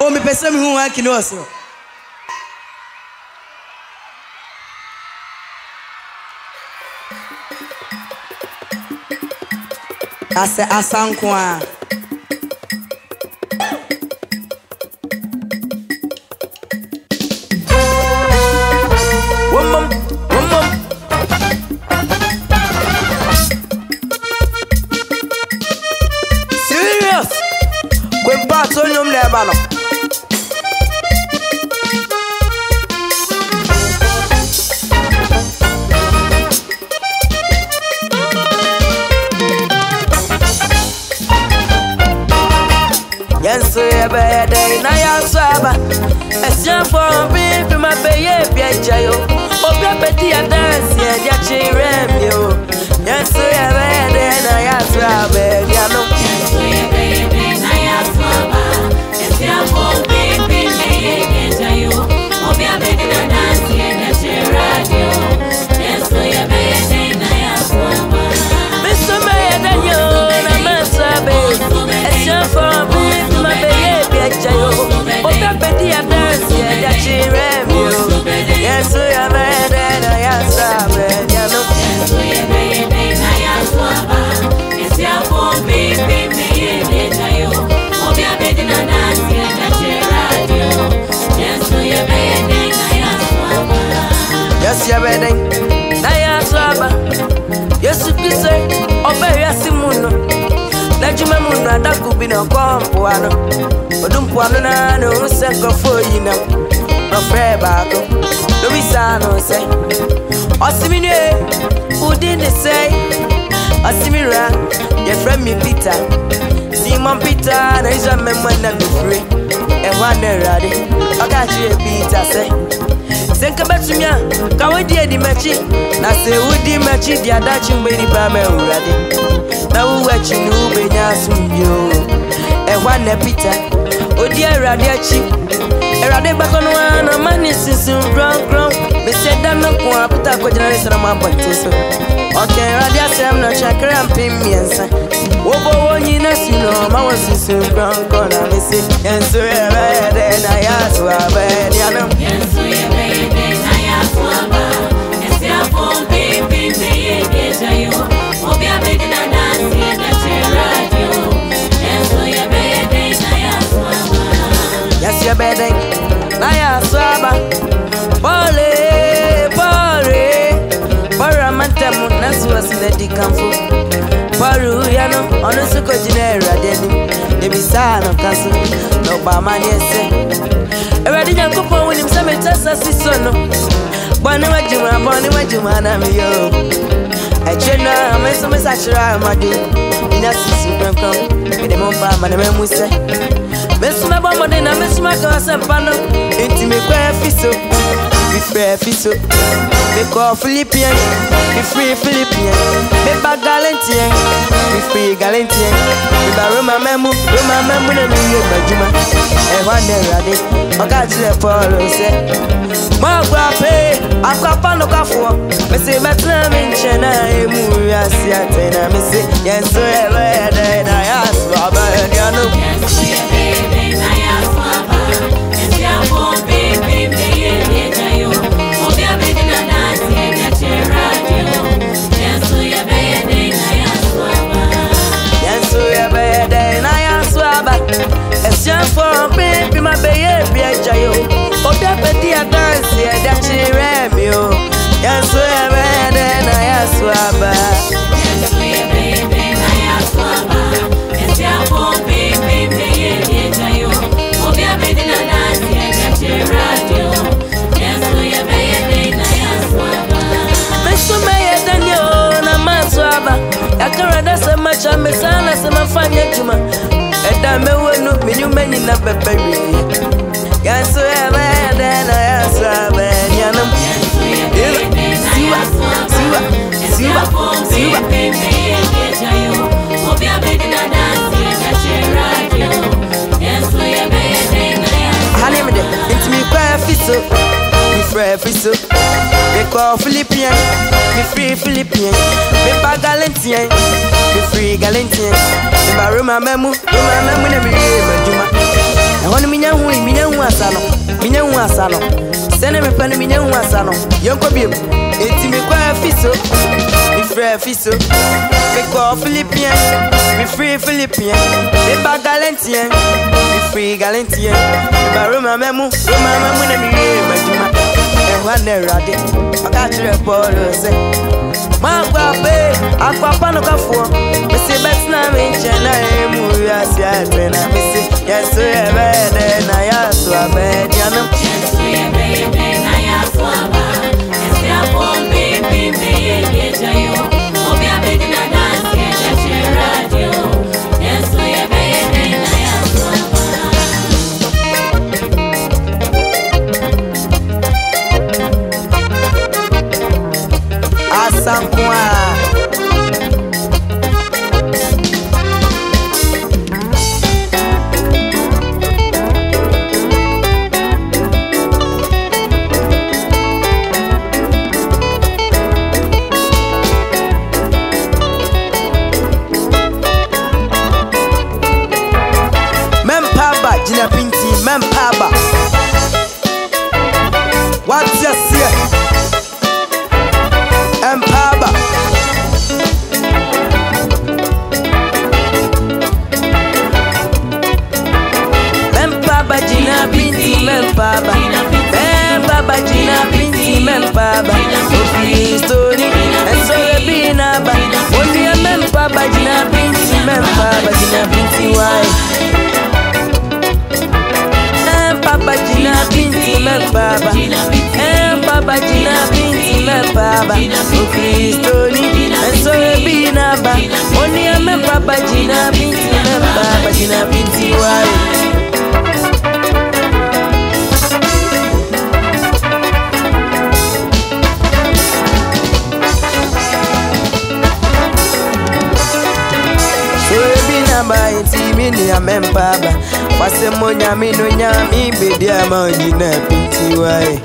Omepesa mihuu haki noso. Ase asankwa. Serious. Kwe bato nyom le bano. Bad day, now I'm sober. As you for me, be my baby, Jayo. Oh, Pepper, I dance, yeah, Jackie, you. Yes, we have a day, now I'm sober. Yes, we have a day, now I'm sober. As you for me, be my baby, Jayo. Oh, Pepper, I dance, yeah, Jackie, you. Yes, we have a day, now I'm sober. Mr. Mayor, I'm a sober. As you for me, be my baby. Yes, we are made and I am sovereign. Yes, we are made and I am sovereign. It's your phone, baby, baby, you. Oh, we are made in a dance, yes, we are made and I am sovereign. Yes, you are made and I am sovereign. Yes, you be said, obey your simuno. Najima muna dakubina kwa mpuano Odumpuano nano useko foyina Nofre bako Novisano se Osimine Udine se Osimira Yefremi pita Simon pita na isha memwena mifri Ewane radi Okachie pita se Senka betumia Kawedie di mechi Nase udi mechi diadachi mbedi bame uradi Now what you know, be just you. And one pita, oh dear, radiachi. And I did back on one, a man is soon grown. We said that no one put up with generation of my bodies. Okay, radiachi, I'm not chakra and piments. Over one year, you know, my was soon grown. Gonna miss it. And so, then I asked, well, then you know. And so, then I asked, well, and so, I'm going to be in the air. I'll be a big and dancing and that's your radio. Yes, you're bad, yes, you're bad, yes, you're bad, Paru yano onusuko jinera deni Ebisano kaso no bamani ese Ewadi nyankupo wini msame tasa sisono Bwani wajuma na miyo Echena ameso mesachira amadu Ina sisi mkamkam Mide mumba mane memuse Mesume bomode na mesume kawase mpano Intime kwe fiso Be free Philippines, be call Philippians, be free Philippians, be back Galatians, be free Galatians, be by Roma memu, no you majuma. And one day ready, I got you follow say. My grandpa, I got pan no kafu, me say me tell me chena emu yasi atena me say yes we are there na yes we are there yes we are there na yes we are there. For baby, my baby, I jail. Oh, that petty, I dance, yeah, that she ram you. Yes, we are bad, and I ask Waba. Yes, we are bad, and I ask Waba. And that won't be, baby, I jail. Oh, that petty, I dance, yeah, that she ram you. Yes, we are bad, and I ask Waba. Mr. Mayor, Daniel, and I'm a Waba. I can't run that so much, I'm a son, I'm a family, Juma. Eta me wenu minu meni na beberi. Yesu ebede na yesu ebede yanam. Siwa siwa siwa siwa. Halimede inti mi kwa fiso, mi fra fiso. Mi kwa Philippian, mi free Philippian. Mi pa Galatian, mi free Galatian. Baruma memu, memu na mimi majuma. Na honi minya hu Minya unwa salon. Sene me pan minya unwa salon. Yonko bim. Eti me kwa fiso. Mi frère fiso. Me kwa Philippien. Me free Philippien. Me ba Galentien. Me free Galentien. Me ba Roma memu. Roma memu na mi re majuma. Ewane rade. Akatire polo se. Ma kwa pe. Akwa pano ka fuo. Me se bet na me chena emu ya si atena. Me se yesu ebede na ya so abede. What's your seal? Empaba. Empaba Gina Binti, Empaba. Empaba Gina Binti, Empaba. Open story, and so we be in a bag. Only a Empaba Gina Binti, Empaba Gina Binti, why? Baba, Papa Gina Binti, Baba, and so be Naba. Only a man, Papa Gina Binti, Baba Gina Binti, why? Minia membaba, pasemonya minunya mi bedia maujina pinti wae.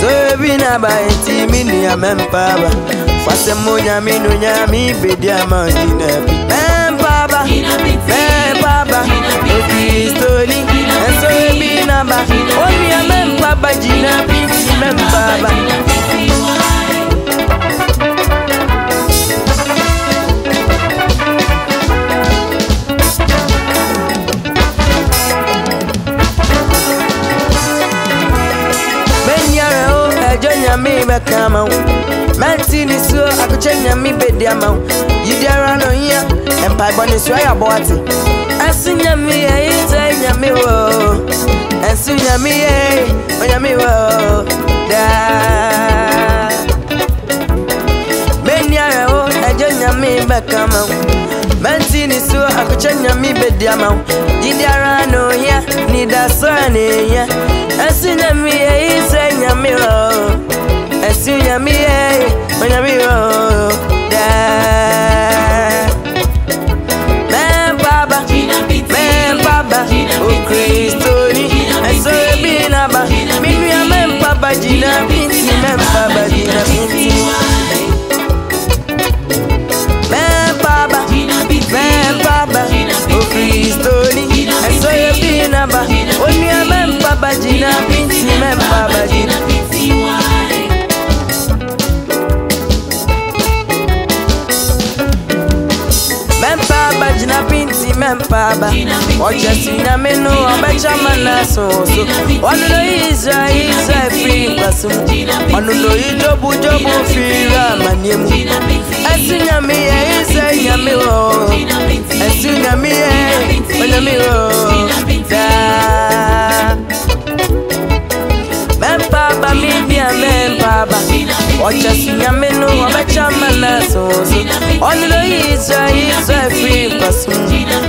So bina ba enti minia membaba, pasemonya minunya mi bedia maujina membaba, membaba. Obi story, and so bina ba, obi a membaba jina pinti membaba. Come Mantini so I could change me bed amount. You dare run on here and pipe on this way about it. I soon yam me, I tell me, and soon yam me, on your mirror. Many are old, I join your me back amount. Mantini so I could change me bed amount. You dare run on here, need a son here. I soon yam me, I tell your mirror. And soon you're me, when you're me, oh, yeah. Man, Baba, man, Baba, oh, Christoni. And so you're me, Naba. Me, you're man, Baba, Gina Binti, man, Baba, Gina Binti. Man, Baba, oh, Christoni. And so you're me, Naba. Oh, you're man, Baba, Gina Binti, man, Baba, Gina Binti. Papa, or just in a menu, a Benjamin Lasso. On the Israel free person, on the Jobu free Ramanium. As soon as me, I say, Yamiro, as soon as me, Yamiro, man, Papa, maybe a man, Papa. Ocha sinyameno wamecha malasoso Onulo yiswa yiswa free pasu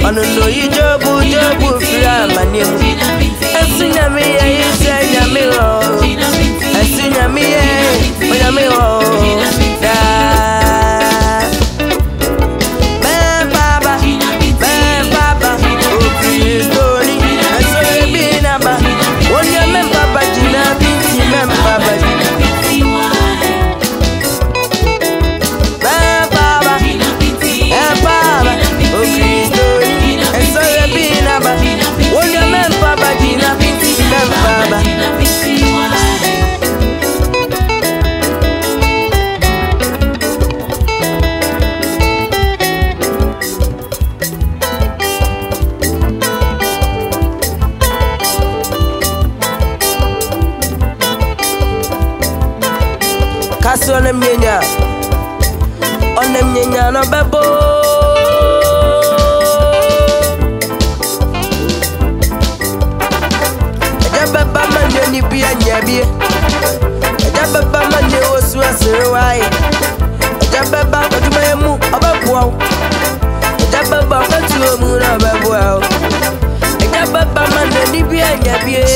Onulo yijobu jobu free amanimu Esinyamiye yiswa yamiro Esinyamiye yamiro Ben baba Oki story Esoye binaba Onye men baba jina binti men baba jina Gina Yesu onemnyenya na bebo. Eja beba manye ni biya nyabie. Eja beba manye osu asiruwaye. Eja beba kajume emu ababu wawu. Eja beba katuwe muna ababu wawu. Eja beba manye ni biya nyabie.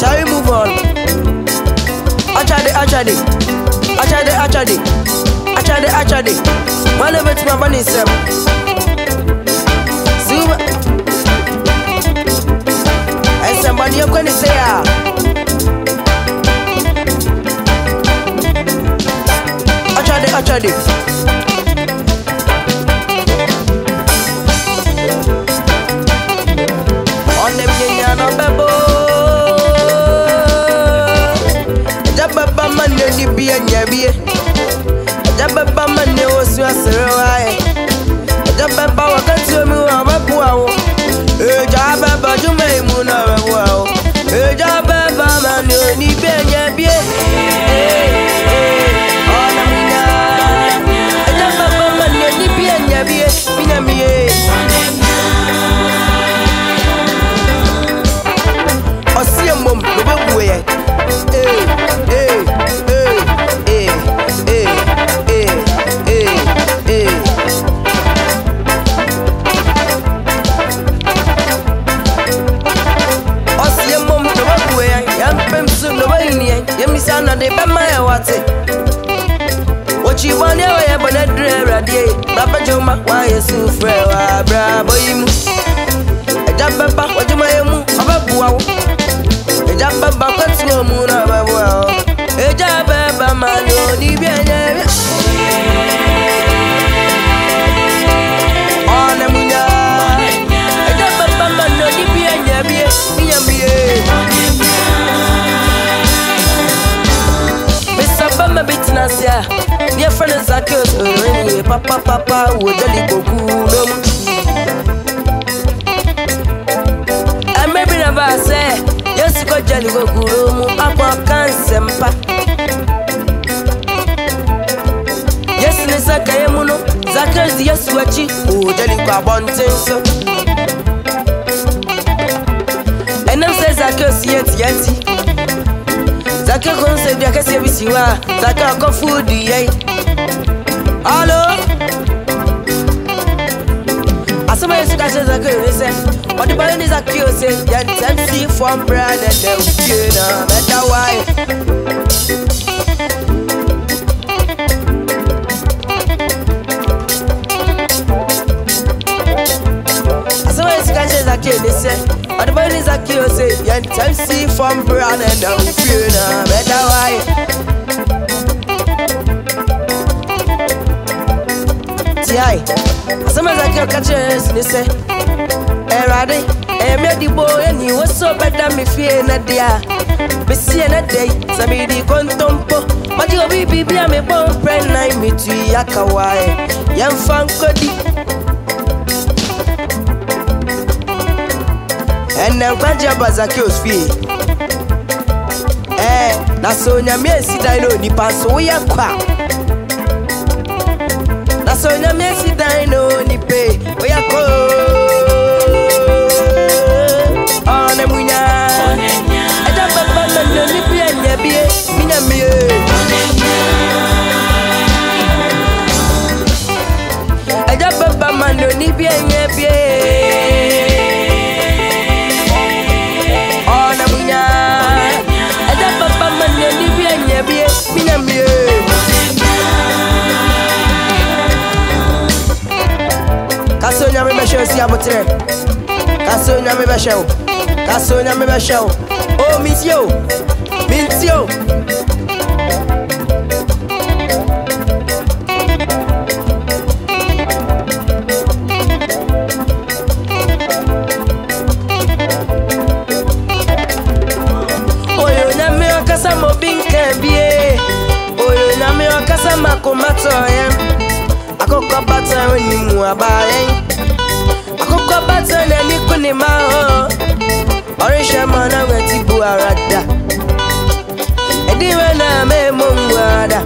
Shall we move on? Achade. One of it, my money, sir. Zoom. And somebody, you're going to say, Achade. Why you so frail, bravo? A jumper back with my moon of a wow. A jumper back with your moon of a wow. A jumper by my own Libyan. On a moon, a jumper by my own Libyan. Mr. Bama Bitnasia. Your friend is a curse, papa, would let you go cool. And maybe never say, yes, you got Jelly go cool, Papa can't semper. Yes, Nessa Kayamuno, Zakas, yes, what you tell you about one thing. And now says I curse, yes. Zaka konse dia kase bisiwa Zaka ko food yey Allo Asema yesu kase Zaka yese Odi bale ni Zakio se ya tenti from brand and the kid better why Asema yesu kase Zakio yese and the boy is a kiosi, and time see from Brown and down funeral, better why? T.I. Some of the girl catchers, they say, Eradi, Emedi boy, and you was so better me fear not there. Me see another day, Samidi Contompo, but you'll be a bomb friend, I meet you, Yakawai, Yam Fankodi. And I'm glad you Eh, that's all you may see. I know the pass away. That's all you may see. I know the pay. We are cold. On a winner. I don't have a little nippy and your beer. I don't have a little nippy and your Kasonya me basho. Oh, Mintio. Oyo na me akasa mo binke bie. Oyo na me akasa makomato ya. mabai akoko batana nikuni mao orisha mana wetibu arada ediwe na me mungwada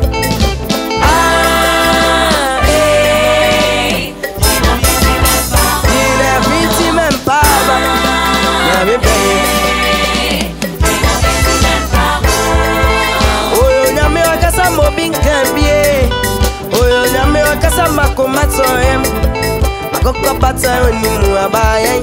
Akokopata ni muabaye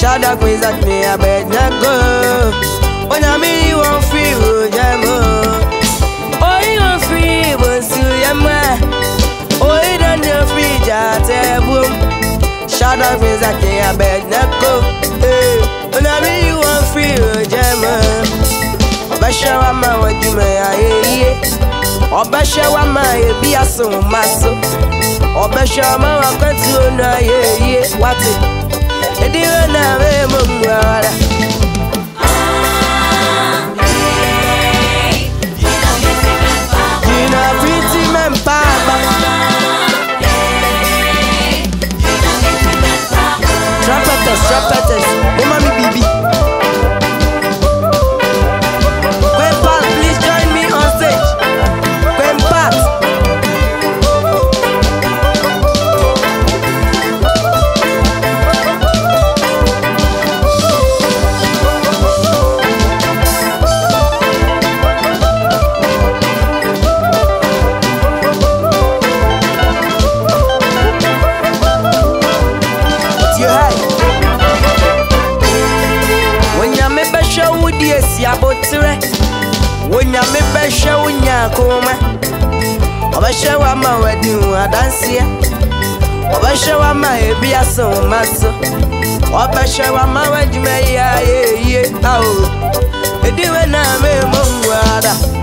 Shada queens at me, I bet not go. When I mean you won't free, would I move? Oh, you won't free, would you, Yamma? Oh, you don't know free, Jatabu. Shada queens at me, I bet not go. When I mean you won't free, would I move? Basha, I'm my way, you may I hear. Oh, Basha, I'm my be a so muscle. Oh, Basha, I'm my country, no, yeah, yeah, what's it? Ediwe na me mungwara Gina pretty man papa Trapeters Omami bibi Quempat, please join me on stage Quempat Wonya me besha wonya koma obesha wa ma wadi wa danse obesha wa ma ebi aso maso obesha wa ma wajuma ya ye ye awo ediwe na me mongwada